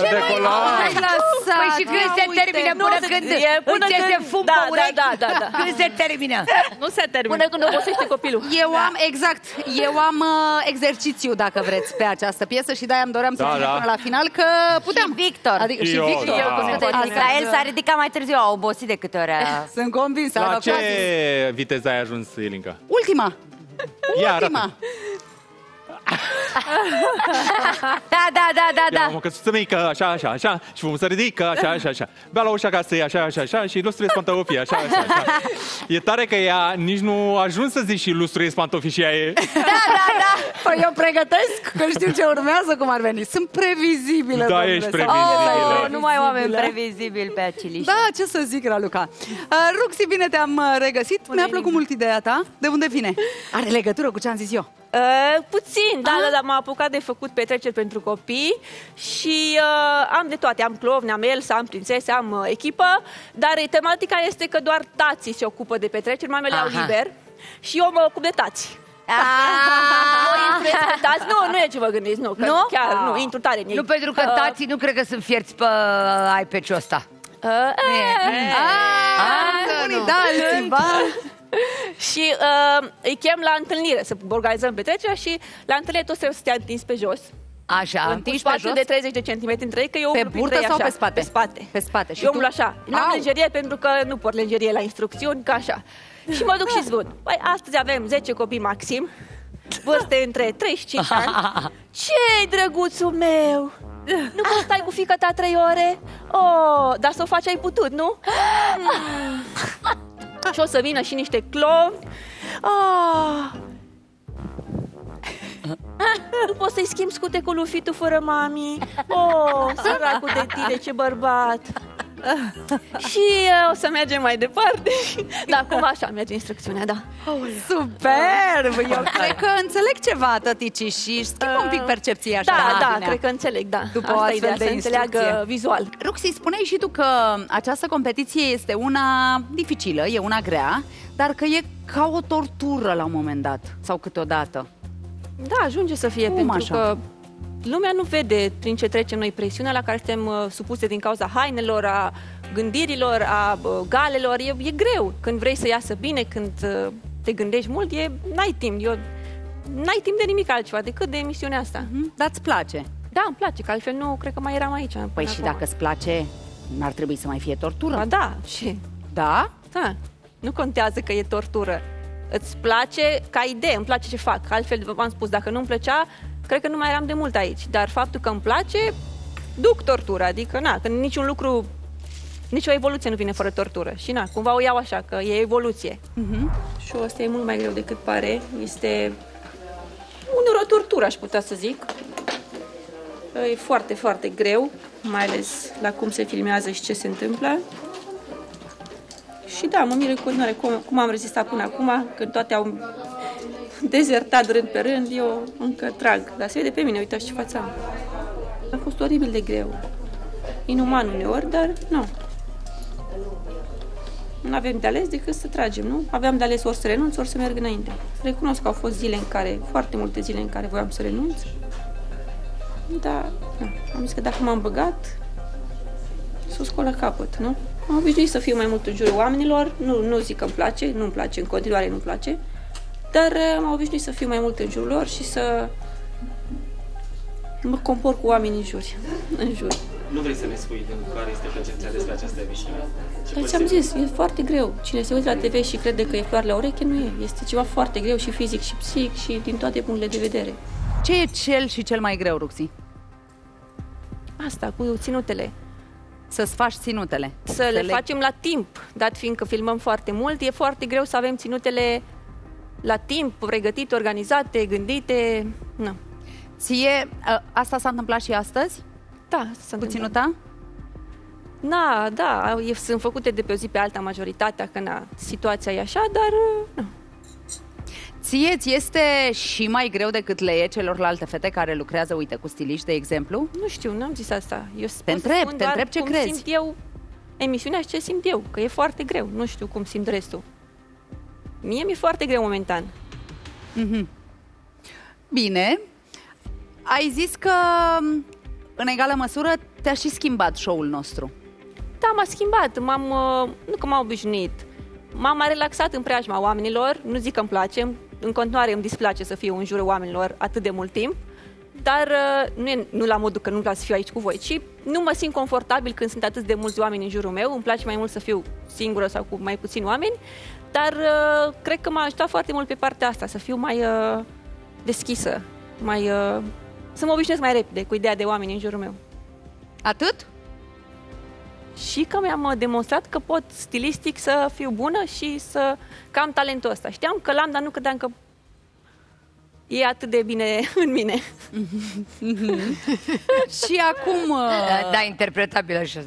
Păi și când se termină, până când îți iese fum pe urechi? Când se termină? Nu se termină. Până când obosește copilul. Eu am, exact, eu am exercițiu, dacă vreți, pe această piesă și de-aia îmi doream să merg până la final, că puteam. Victor. Și Victor. Israel s-a ridicat mai târziu, a obosit de câte ori. Sunt convinsă. La ce viteză ai ajuns, Ilinca? Ultima. Ultima. Da, da, da, da, da. Ia mă, căsuță mică, așa, așa, așa. Și vom să ridică, așa, așa, așa. Bea la ușa casei, așa, așa, așa. Și ilustrezi pantofii, așa, așa, așa. E tare că ea nici nu ajuns să zici și ilustrezi pantofii și ea e. Da, da, da. Păi eu pregătesc, că știu ce urmează, cum ar veni. Sunt previzibilă. Da, ești previzibilă. Nu mai oameni previzibili pe aciliști. Da, ce să zic, Raluca. Ruxi, bine te-am regăsit. Mi-a plăcut mult ideea ta. De unde vine? Are legătură cu ce am zis eu? Puțin, da, dar m-am apucat de făcut petreceri pentru copii și am de toate, am clovn, am Elsa, am prințese, am echipă, dar tematica este că doar tații se ocupă de petreceri, mamele au liber și eu mă ocup de tați. Nu, nu e ce vă gândiți, nu, că chiar nu, intru tare în ei. Nu, pentru că tații nu cred că sunt fierți pe iPad-ul ăsta. Și îi chem la întâlnire, să organizăm petrecerea și la întâlnire toți trebuie să stea întins pe jos. Așa, întins pe jos? De 30 de centimetri între ei, că eu umblu pe burtă sau pe spate? Pe spate. Pe spate. Și eu umblu așa. Nu am lenjerie pentru că nu port lenjerie la instrucțiuni, ca așa. Și mă duc și spun, băi, astăzi avem 10 copii maxim, vârste între 35 ani. Ce-i drăguțul meu! Nu poți stai cu fiica ta 3 ore? Oh, dar să o faci ai putut, nu? Și o să vină și niște clovni. Nu poți să-i schimbi scute cu lufitul fără mami. Oh, săracul de tine, ce bărbat. Și o să mergem mai departe. Da, cumva așa merge instrucțiunea, da. Superb! Eu cred că înțeleg ceva, tăticii, și schimbă un pic percepția așa. Da, da, cred că înțeleg, da. După o astfel de înțeleagă vizual. Ruxi, spuneai și tu că această competiție este una dificilă, e una grea, dar că e ca o tortură la un moment dat, sau câteodată. Da, ajunge să fie, pentru că lumea nu vede prin ce trecem noi presiunea la care suntem supuse din cauza hainelor, a gândirilor, a galelor. E greu. Când vrei să iasă bine, când te gândești mult, n-ai timp. N-ai timp de nimic altceva decât de emisiunea asta. Dar îți place? Da, îmi place, că altfel nu cred că mai eram aici. Păi și dacă îți place, n-ar trebui să mai fie tortură? Ba da, și... Da? Da. Nu contează că e tortură. Îți place ca idee, îmi place ce fac. Altfel, v-am spus, dacă nu-mi plăcea, cred că nu mai eram de mult aici, dar faptul că îmi place, duc tortura, adică, na, că niciun lucru, nicio evoluție nu vine fără tortură și, na, cumva o iau așa, că e evoluție. Și asta e mult mai greu decât pare, este uneori o tortură, aș putea să zic. E foarte, foarte greu, mai ales la cum se filmează și ce se întâmplă. Și da, mă mir în continuare cum am rezistat până acum, când toate au... dezertat rând pe rând, eu încă trag. Dar se vede pe mine, uitați ce față am. A fost oribil de greu. Inuman uneori, dar nu. Nu avem de ales decât să tragem, nu? Aveam de ales ori să renunț, ori să merg înainte. Recunosc că au fost zile în care, foarte multe zile în care voiam să renunț. Dar, nu. Am zis că dacă m-am băgat, s-o scol la capăt, nu? Am obișnuit să fiu mai mult în jurul oamenilor. Nu zic că îmi place, nu-mi place, în continuare nu-mi place. Dar m-am obișnuit să fiu mai mult în jurul lor și să mă compor cu oamenii în jur. Nu vrei să ne spui care este percepția despre această emisiune? Dar ce-am zis, e foarte greu. Cine se uită la TV și crede că e floare la ureche, nu e. Este ceva foarte greu și fizic și psihic și din toate punctele de vedere. Ce e cel mai greu, Ruxi? Asta, cu ținutele. Să-ți faci ținutele. Să le facem la timp, dat fiindcă filmăm foarte mult, e foarte greu să avem ținutele la timp, pregătite, organizate, gândite, nu. Ție, asta s-a întâmplat și astăzi? Da, s-a întâmplat. Da, da, sunt făcute de pe o zi pe alta majoritatea, că na, situația e așa, dar nu. Ție-ți este și mai greu decât le e celorlalte fete care lucrează, uite, cu stiliști, de exemplu? Nu știu, n-am zis asta. Eu te întreb ce crezi. Simt eu emisiunea și ce simt eu, că e foarte greu, nu știu cum simt restul. Mie mi-e foarte greu momentan. Bine. Ai zis că în egală măsură te-a și schimbat show-ul nostru. Da, m-a schimbat, nu că m-a obișnuit, m-am mai relaxat în preajma oamenilor, nu zic că îmi place, în continuare îmi displace să fiu în jurul oamenilor atât de mult timp, dar nu la modul că nu-mi place să fiu aici cu voi, ci nu mă simt confortabil când sunt atât de mulți oameni în jurul meu, îmi place mai mult să fiu singură sau cu mai puțini oameni, dar cred că m-a ajutat foarte mult pe partea asta, să fiu mai deschisă, să mă obișnuiesc mai repede cu ideea de oameni în jurul meu. Atât? Și că mi-am demonstrat că pot stilistic să fiu bună și că am talentul ăsta. Știam că l-am, dar nu credeam că e atât de bine în mine. Și acum... Da, interpretabil așa.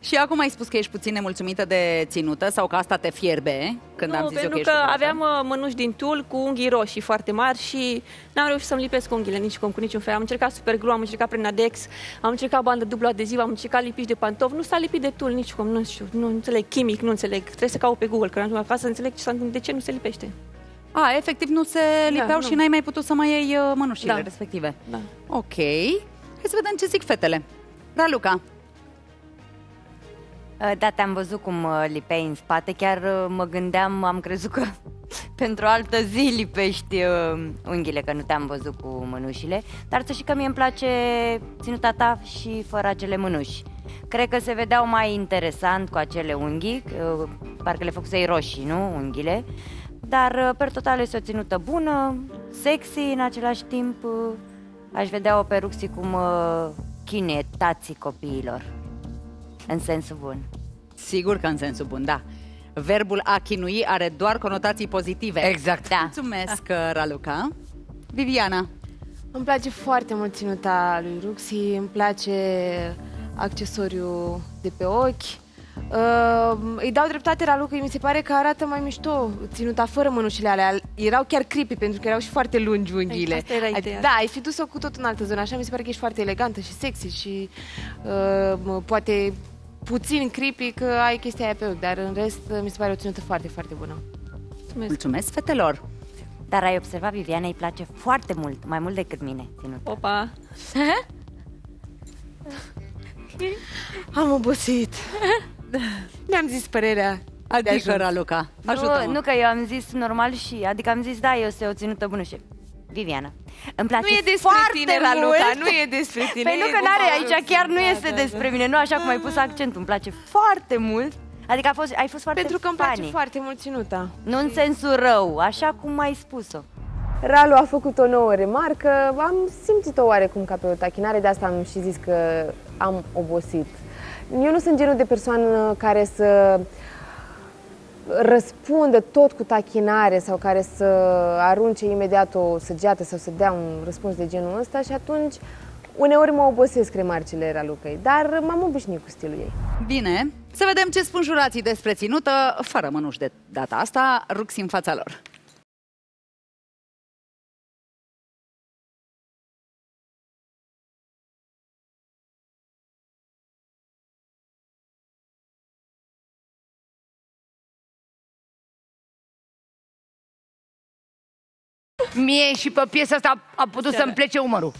Și acum ai spus că ești puțin nemulțumită de ținută sau că asta te fierbe când am zis eu că ești... Nu, pentru că aveam mânuși din tul cu unghii roșii foarte mari și n-am reușit să-mi lipesc unghiile niciun fel. Am încercat superglu, am încercat prenadex, am încercat bandă dublu adeziv, am încercat lipici de pantof. Nu s-a lipit de tul nicicum, nu știu, nu înțeleg chimic, nu înțeleg. Trebuie să caut pe Google, că am acasă să înțeleg ce s-a întâmplat, de ce nu se lipește. A, efectiv nu se lipeau, da, și n-ai mai putut să mai iei mănușile respective. Da. Ok. Hai să vedem ce zic fetele. Raluca. Da, te-am văzut cum lipeai în spate. Chiar mă gândeam, am crezut că pentru altă zi lipești unghiile, că nu te-am văzut cu mânușile. Dar să știi că mie îmi place ținuta ta și fără acele mânuși. Cred că se vedeau mai interesant cu acele unghii, parcă le făcusei roșii, nu? Unghiile. Dar, per total, este o ținută bună, sexy, în același timp aș vedea-o pe Ruxi cum chinuie tații copiilor. În sensul bun. Sigur că în sensul bun, da. Verbul a chinui are doar conotații pozitive. Exact. Da. Mulțumesc, Raluca. Viviana. Îmi place foarte mult ținuta lui Ruxi, îmi place accesoriul de pe ochi. Îi dau dreptate Raluca, mi se pare că arată mai mișto ținuta fără mânușile alea. Erau chiar creepy pentru că erau și foarte lungi unghiile. Da, ai fi dus-o cu tot în altă zonă. Așa mi se pare că ești foarte elegantă și sexy și poate puțin creepy că ai chestia aia pe ochi, dar în rest mi se pare o ținută foarte, foarte bună. Mulțumesc, mulțumesc fetelor. Dar ai observat, Viviana, îi place foarte mult, mai mult decât mine ținuta. Opa! Am obosit. Mi-am zis părerea. Adică, Raluca, ajută-mă. Nu că eu am zis normal și... Adică am zis, da, eu sunt o ținută bună și... Viviana, îmi place foarte mult. Nu e despre tine, Raluca, nu e despre tine. Păi nu că n-are, aici chiar nu este despre mine. Nu, așa cum ai pus accentul, îmi place foarte mult. Adică ai fost foarte pentru că îmi place foarte mult ținuta. Nu în sensul rău, așa cum ai spus-o. Ralu a făcut o nouă remarcă, am simțit-o oarecum ca pe o tachinare, de asta am și zis că am obosit. Eu nu sunt genul de persoană care să răspundă tot cu tachinare sau care să arunce imediat o săgeată sau să dea un răspuns de genul ăsta și atunci uneori mă obosesc remarcile Ralucăi, dar m-am obișnuit cu stilul ei. Bine, să vedem ce spun jurații despre ținută, fără mânuși de data asta, Ruxi în fața lor. Mie și pe piesa asta a putut să-mi plece umărul.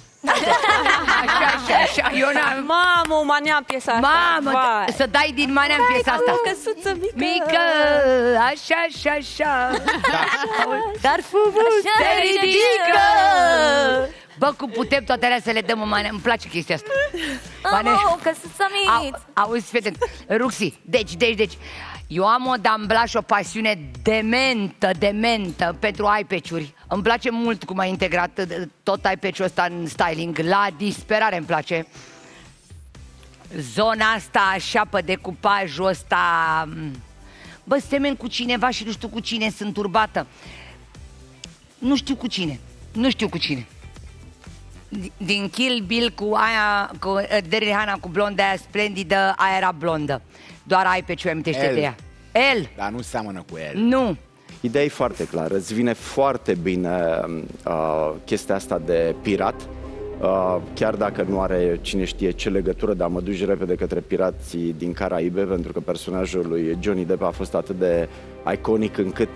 Așa, eu n-am... Mamă, mania în piesa asta. Mamă, să dai din mania în piesa asta. Căsuță mică. Mică, așa. Dar fumul se ridică. Bă, cum putem toate alea să le dăm o mania. Îmi place chestia asta. Mamă, căsuță mică. Auzi, fete, Ruxi, deci... Eu am o dambla și o pasiune dementă pentru iPeciuri. Îmi place mult cum ai integrat tot iPeciul ăsta în styling. La disperare îmi place. Zona asta așa pe decupajul ăsta. Bă, semen cu cineva și nu știu cu cine, sunt turbată. Nu știu cu cine. Din Kill Bill cu aia, cu Daryl Hannah cu blondă aia splendidă, aia era blondă. Doar ai pe ce amintește de ea. El. Dar nu seamănă cu el. Nu. Ideea e foarte clară. Îți vine foarte bine chestia asta de pirat. Chiar dacă nu are cine știe ce legătură, dar mă duci repede către pirații din Caraibe, pentru că personajul lui Johnny Depp a fost atât de iconic încât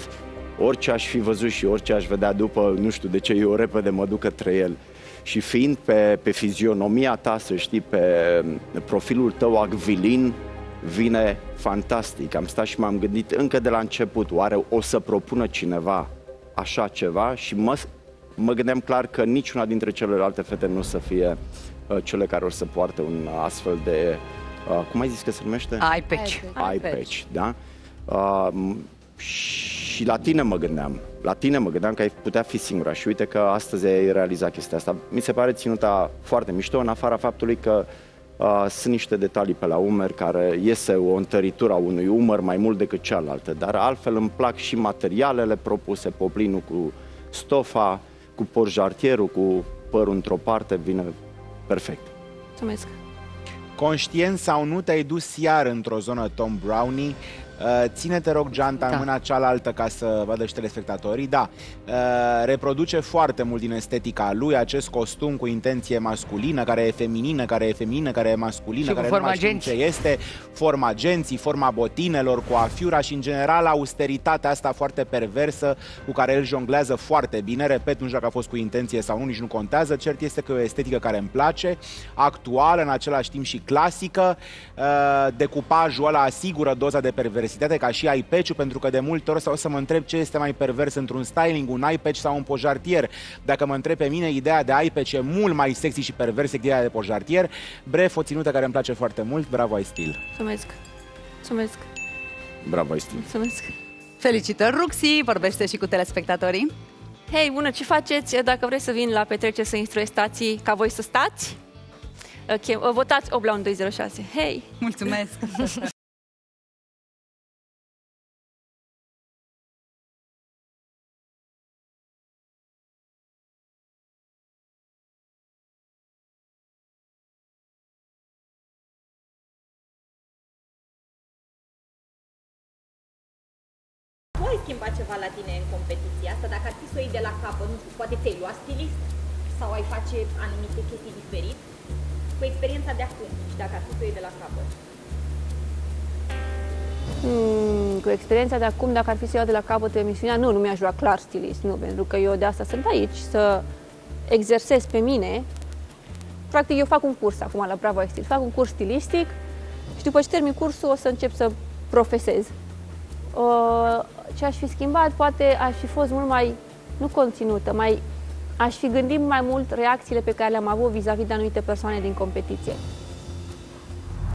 orice aș fi văzut și orice aș vedea după, nu știu de ce, eu repede mă duc către el. și fiind pe fizionomia ta, să știi, pe profilul tău acvilin, vine fantastic. Am stat și m-am gândit încă de la început, oare o să propună cineva așa ceva? Și mă gândeam clar că niciuna dintre celelalte fete nu o să fie cele care o să poarte un astfel de... cum ai zis că se numește? Ai patch. Ai patch, da? Și la tine mă gândeam. La tine mă gândeam că ai putea fi singura. Și uite că astăzi ai realizat chestia asta. Mi se pare ținuta foarte mișto, în afara faptului că sunt niște detalii pe la umeri care iese o întăritură a unui umăr mai mult decât cealaltă. Dar altfel îmi plac și materialele propuse, poplinul cu stofa, cu porjartierul, cu părul într-o parte, vine perfect. Mulțumesc. Conștient sau nu, te-ai dus iar într-o zonă Tom Brownie. Ține-te rog geanta în mâna cealaltă ca să vadă și telespectatorii. Da, reproduce foarte mult din estetica lui acest costum cu intenție masculină, care e feminină, care e feminină, care e masculină, care nu mai știm ce este, forma genții, forma botinelor, coafiura și în general austeritatea asta foarte perversă cu care el jonglează foarte bine. Repet, nu știu dacă a fost cu intenție sau nu, nici nu contează. Cert este că e o estetică care îmi place, actuală în același timp și clasică. Decupajul ăla asigură doza de perversitate, ca și ai patch-ul, pentru că de multe ori o să mă întreb ce este mai pervers într-un styling, un ai patch sau un pojartier. Dacă mă întreb pe mine, ideea de ai patch e mult mai sexy și pervers decât ideea de pojartier. Bref, o ținută care îmi place foarte mult. Bravo, ai stil! Mulțumesc! Mulțumesc! Bravo, ai stil! Mulțumesc! Felicitări, Ruxi! Vorbește și cu telespectatorii. Hei, bună, ce faceți? Dacă vreți să vin la petrecere să instruiesc stații ca voi să stați, votați 8 la 1206. Hei! Mulțumesc! Ai schimbat ceva la tine în competiția asta? Dacă ar fi să o iei de la capăt, nu știu, poate ți-ai luat stilist sau ai face anumite chestii diferit cu experiența de acum și dacă ar fi să o iei de la capăt? Cu experiența de acum, dacă ar fi să iau de la capăt emisiunea, nu mi-aș lua clar stilist, nu, pentru că eu de asta sunt aici, să exersez pe mine. Practic eu fac un curs acum la Bravo ai stil!, fac un curs stilistic și după ce termin cursul o să încep să profesez. Ce aș fi schimbat, poate aș fi fost mult mai, nu conținută, aș fi gândit mai mult reacțiile pe care le-am avut vis-a-vis de anumite persoane din competiție.